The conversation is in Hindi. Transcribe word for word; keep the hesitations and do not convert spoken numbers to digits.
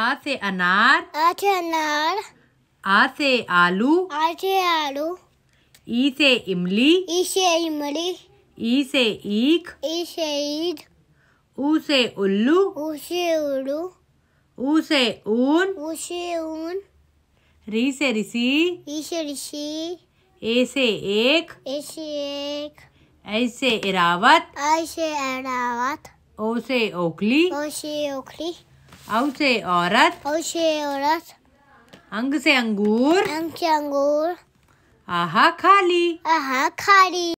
आ से अनार, आ से अनार। आ से आलू, आ से आलू। ई से इमली, ई से इमली। ई से ईख, ई से ईद। ऊ से उल्लू, ऊ से उल्लू। ऊ से ऊन, ऊ से ऊन। री से ऋषि, ई से ऋषि। ए से एक, ए से एक। ऐ से इरावत, ऐ से इरावत। ओ से ओखली, ओ से ओखली। औ से औरत, औ से औरत। अंग से अंगूर, अंग से अंगूर। आहा खाली, आहा खाली।